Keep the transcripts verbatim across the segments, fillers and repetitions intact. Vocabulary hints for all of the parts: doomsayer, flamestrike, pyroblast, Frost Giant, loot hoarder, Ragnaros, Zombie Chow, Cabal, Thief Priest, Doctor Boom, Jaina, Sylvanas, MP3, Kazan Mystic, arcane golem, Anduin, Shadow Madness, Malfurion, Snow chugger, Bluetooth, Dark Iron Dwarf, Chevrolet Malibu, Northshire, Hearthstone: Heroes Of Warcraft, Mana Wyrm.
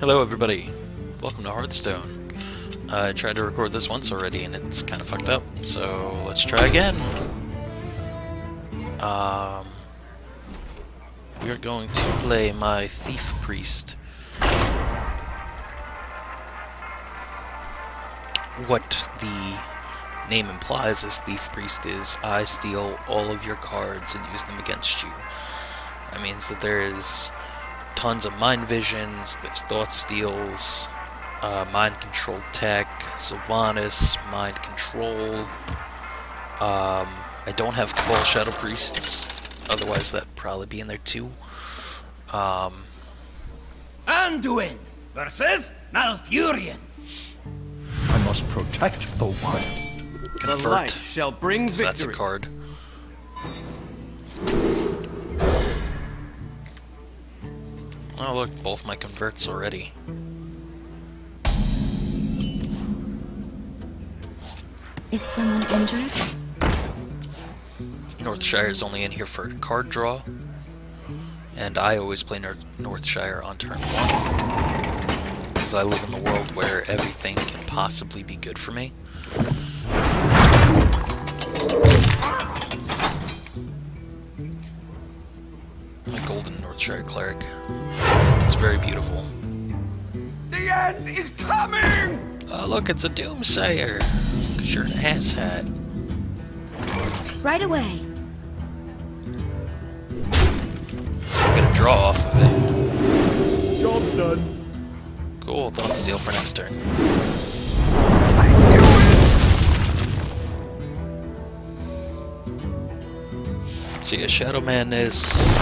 Hello everybody, welcome to Hearthstone. Uh, I tried to record this once already and it's kind of fucked up, so let's try again. Um, we are going to play my Thief Priest. What the name implies is Thief Priest is I steal all of your cards and use them against you. That means that there is tons of mind visions, there's thought steals, uh, mind control tech, Sylvanas, mind control. Um, I don't have Cabal Shadow Priests, otherwise that'd probably be in there too. Um, Anduin versus Malfurion. I must protect the wild. Convert. The light shall bring victory. That's a card. Oh look, both my converts already. Is someone injured? Northshire is only in here for card draw, and I always play North Northshire on turn one because I live in the world where everything can possibly be good for me. My golden Northshire cleric. It's very beautiful. The end is coming! Oh, look, it's a doomsayer. Because you're an asshat. Right away. I'm gonna draw off of it. Job's done. Cool, thought steal for next turn. I knew it! See, a Shadow Madness.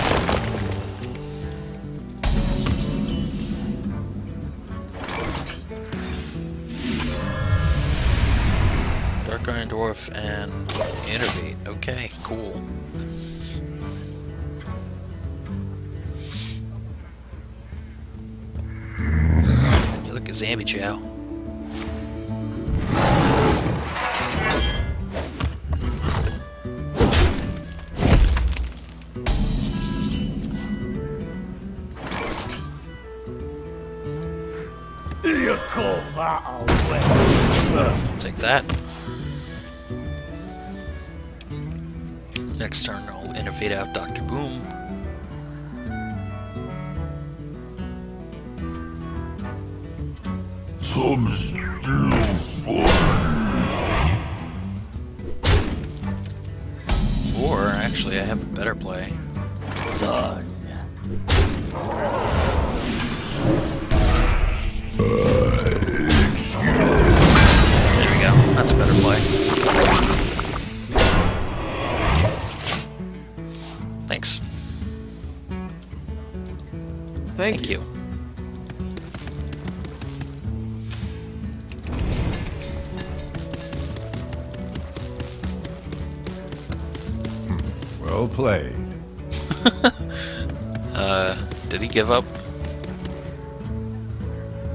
Dark Iron Dwarf and Innervate. Okay, cool. You look at Zombie Chow. You call that a win? Take that. Next turn, I'll innovate out Doctor Boom. Some still funny. Or, actually, I have a better play. Done. Uh, there we go. That's a better play. Thanks. Thank, Thank you. you. Well played. uh, did he give up?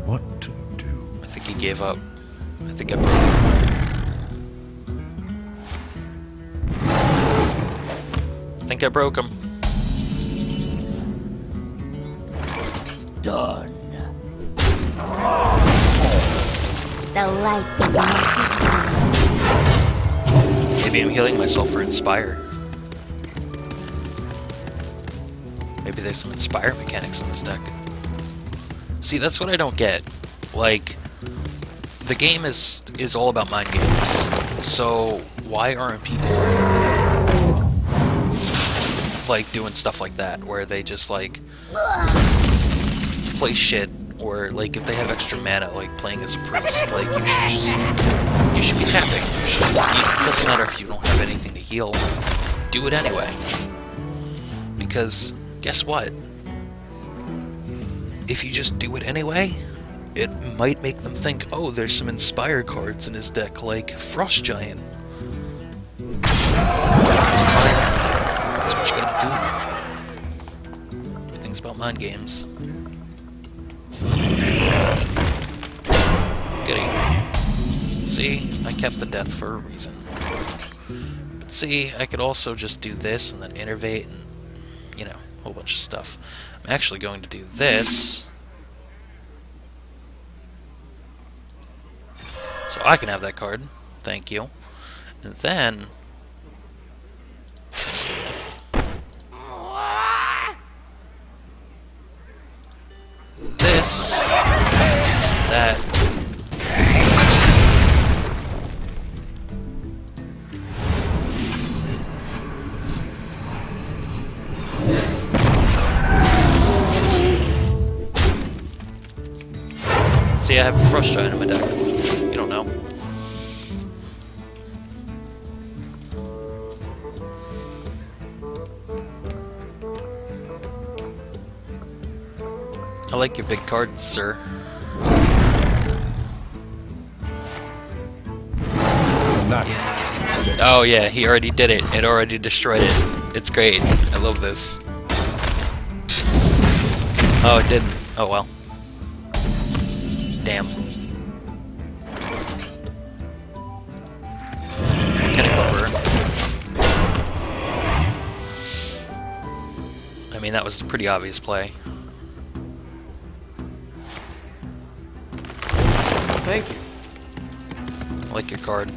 What to do? I think he gave up. I think I broke him. I think I broke him. Done. The light is not his. Maybe I'm healing myself for Inspire. Maybe there's some Inspire mechanics in this deck. See, that's what I don't get. Like, the game is is all about mind games. So why aren't people like doing stuff like that, where they just like play shit, or like if they have extra mana, like playing as a priest, like you should just you should be tapping. You should, it doesn't matter if you don't have anything to heal, do it anyway. Because guess what? If you just do it anyway, it might make them think, oh, there's some Inspire cards in his deck, like Frost Giant. That's fine. That's what you gotta do. Everything's about mind games. Goody. See, I kept the death for a reason. But see, I could also just do this and then innervate and, you know, a whole bunch of stuff. I'm actually going to do this. So I can have that card. Thank you. And then... this... that... See, I have a Frost Giant in my deck. You don't know. I like your big cards, sir. Yeah. Oh yeah, he already did it. It already destroyed it. It's great. I love this. Oh, it didn't. Oh well. Damn. Can I cover? I mean, that was a pretty obvious play. Thank you. I like your card.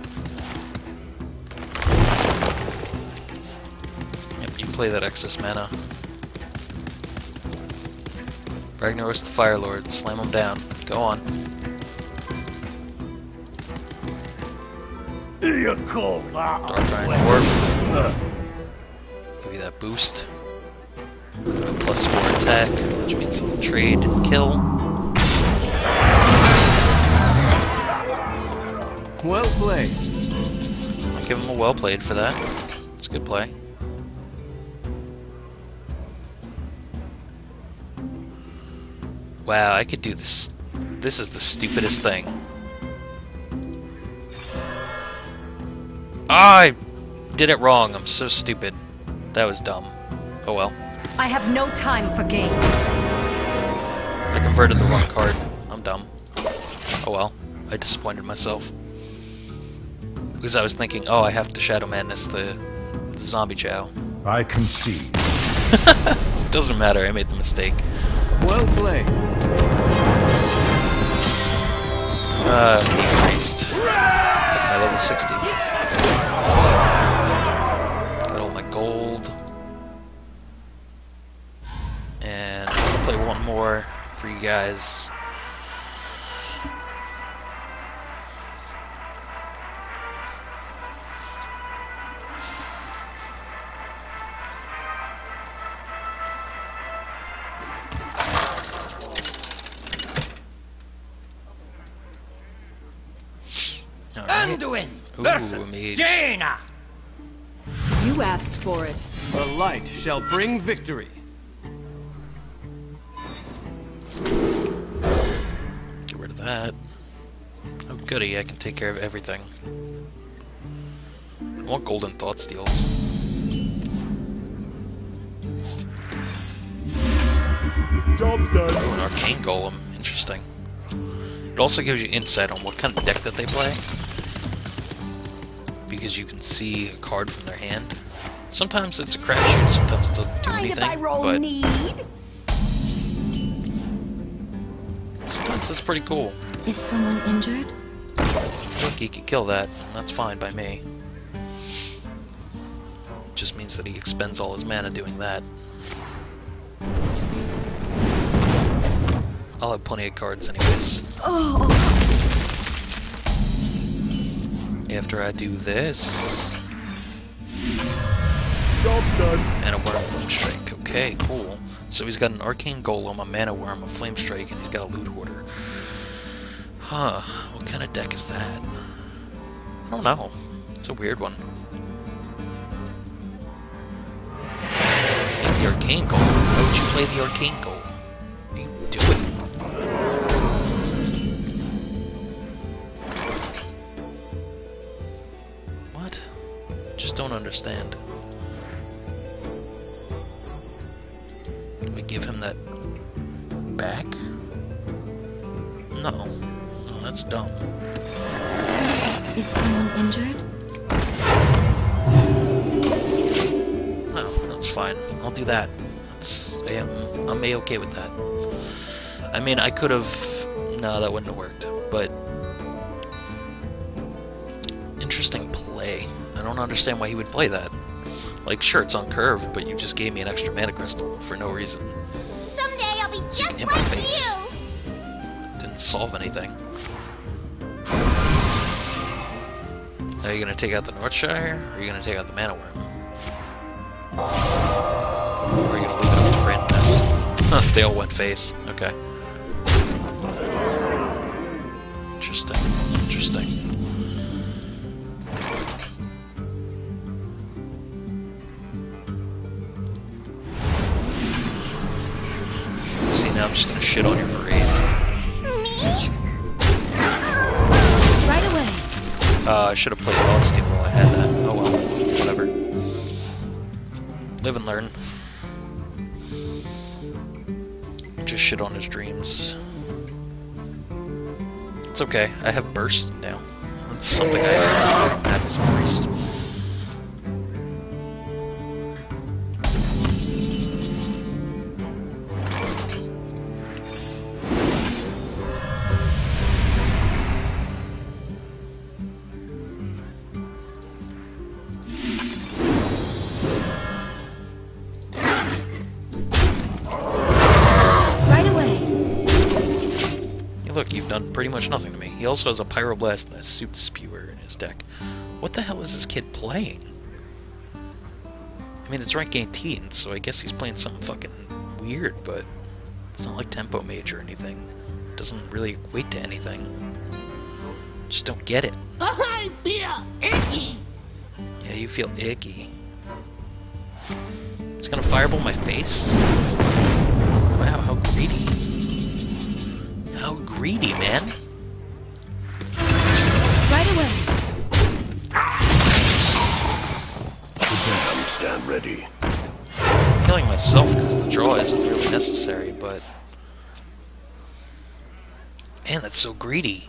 Yep, you play that excess mana. Ragnaros the Fire Lord, slam him down. Go on. You're cold. Dark Iron Dwarf. Give you that boost. Plus four attack, which means it'll trade and kill. Well played. I'll give him a well played for that. It's a good play. Wow, I could do this. This is the stupidest thing. Ah, I did it wrong. I'm so stupid. That was dumb. Oh well. I have no time for games. I converted the wrong card. I'm dumb. Oh well. I disappointed myself. Because I was thinking, oh, I have to Shadow Madness the, the Zombie Chow. I concede. Doesn't matter, I made the mistake. Well played. Uh, Thief Priest. My level sixty. Got all my gold. And I'm gonna play one more for you guys. Anduin versus Jaina. You asked for it. The light shall bring victory. Get rid of that. Oh goody, I can take care of everything. I want golden thought steals. Job's done. Oh, an arcane golem. Interesting. It also gives you insight on what kind of deck that they play, because you can see a card from their hand. Sometimes it's a crapshoot, sometimes it doesn't do anything, if I roll but need? Sometimes it's pretty cool. Is someone injured? Look, he could kill that, and that's fine by me. It just means that he expends all his mana doing that. I'll have plenty of cards anyways. Oh. After I do this, and a worm flamestrike. Okay, cool. So he's got an arcane golem, a mana worm, a flamestrike, and he's got a loot hoarder. Huh? What kind of deck is that? I don't know. It's a weird one. And the arcane golem. Why would you play the arcane golem? What are you doing? Don't understand. Do we give him that back? No. No, that's dumb. Is someone injured? No, that's fine. I'll do that. That's, I am, I'm a-okay with that. I mean, I could have... No, that wouldn't have worked, but... interesting play. I don't understand why he would play that. Like, sure, it's on curve, but you just gave me an extra mana crystal for no reason. Someday I'll be just in my like face. You! Didn't solve anything. Now you're gonna take out the Northshire, or you're gonna take out the Mana Wyrm? Or are you gonna leave it up to randomness? Huh, they all went face. Okay. Interesting. Interesting. I'm just gonna shit on your parade. Me? Right away. Uh, I should have played Wild Steel while I had that. Oh well, whatever. Live and learn. Just shit on his dreams. It's okay. I have burst now. That's something I have. I have as a priest. Pretty much nothing to me. He also has a pyroblast and a soup spewer in his deck. What the hell is this kid playing? I mean, it's rank eighteen, so I guess he's playing something fucking weird, but it's not like Tempo Mage or anything. It doesn't really equate to anything. Just don't get it. I feel icky! Yeah, you feel icky. It's gonna fireball my face? Wow, how greedy. How greedy, man. Right away. Damn, stand ready. I'm killing myself because the draw isn't really necessary, but... Man, that's so greedy.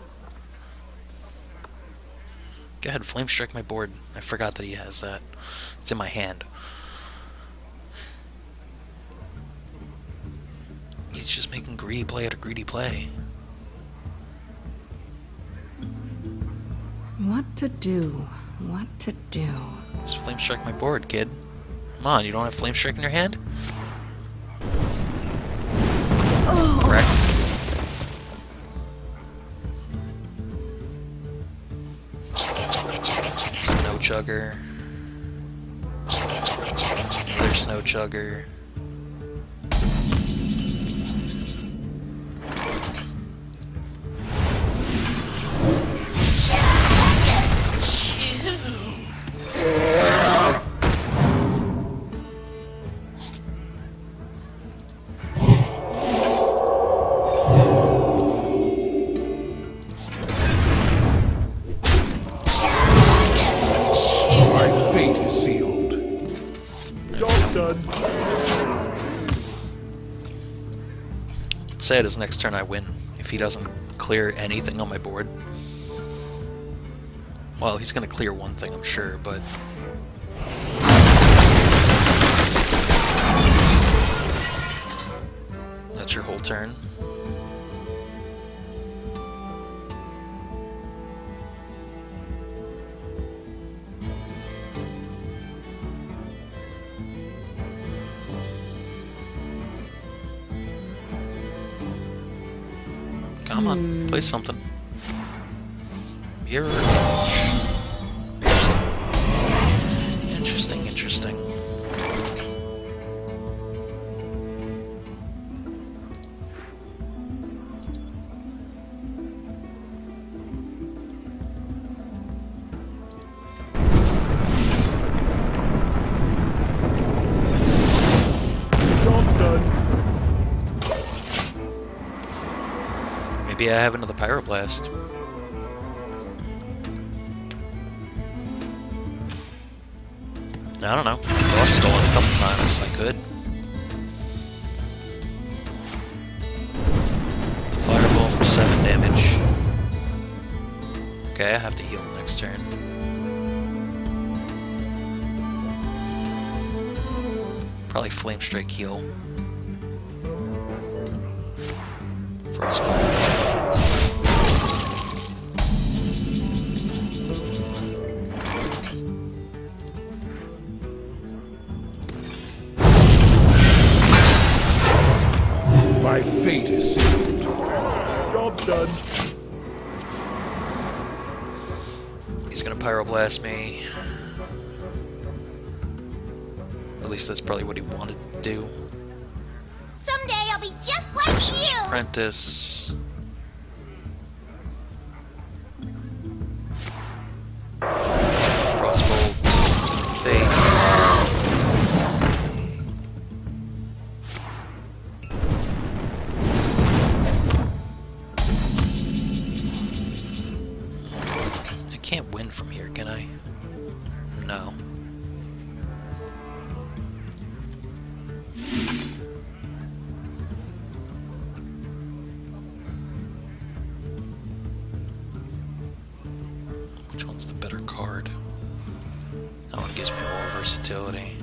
Go ahead, flamestrike my board. I forgot that he has that. It's in my hand. He's just making greedy play out of greedy play. What to do? What to do? Just flame strike my board, kid. Come on, you don't have flame strike in your hand? Oh. Correct. Chugger, chugger, chugger, chugger. Snow chugger. Chugger, chugger, chugger, chugger. Another snow chugger. Say it is next turn I win if he doesn't clear anything on my board. Well, he's gonna clear one thing, I'm sure, but that's your whole turn. Come on, play something. Mirror image. Interesting, interesting. Maybe I have another pyroblast. I don't know. Well, I've stolen a couple times. I could. The fireball for seven damage. Okay, I have to heal next turn. Probably flame strike heal. Frostbite. done. He's gonna pyroblast me. At least that's probably what he wanted to do. Someday I'll be just like you! Apprentice. Frostbolt. Face. I can't win from here, can I? No. Versatility.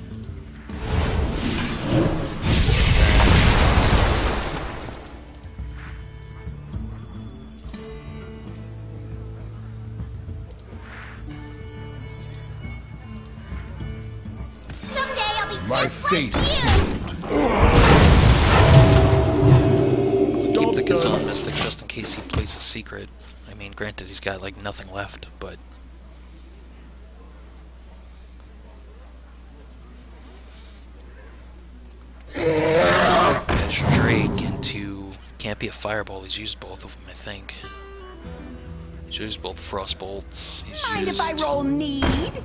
Someday I'll be my fate sealed. Keep the Kazan Mystic just in case he plays a secret. I mean, granted, he's got like nothing left, but. Drake into... Can't be a fireball, he's used both of them, I think. He's used both frost bolts. He's Mind used... if I roll need?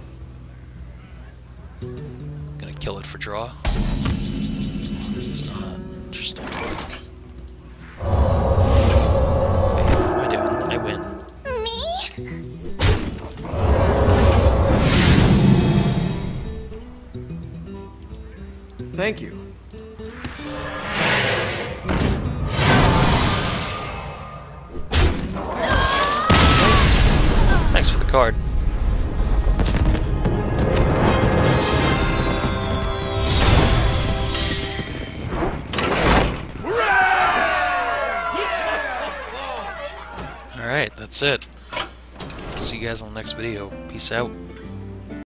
Gonna kill it for draw. It's not interesting. Okay, what am I doing? I win. Me? Thank you. Thanks for the card. Alright, that's it. See you guys on the next video. Peace out.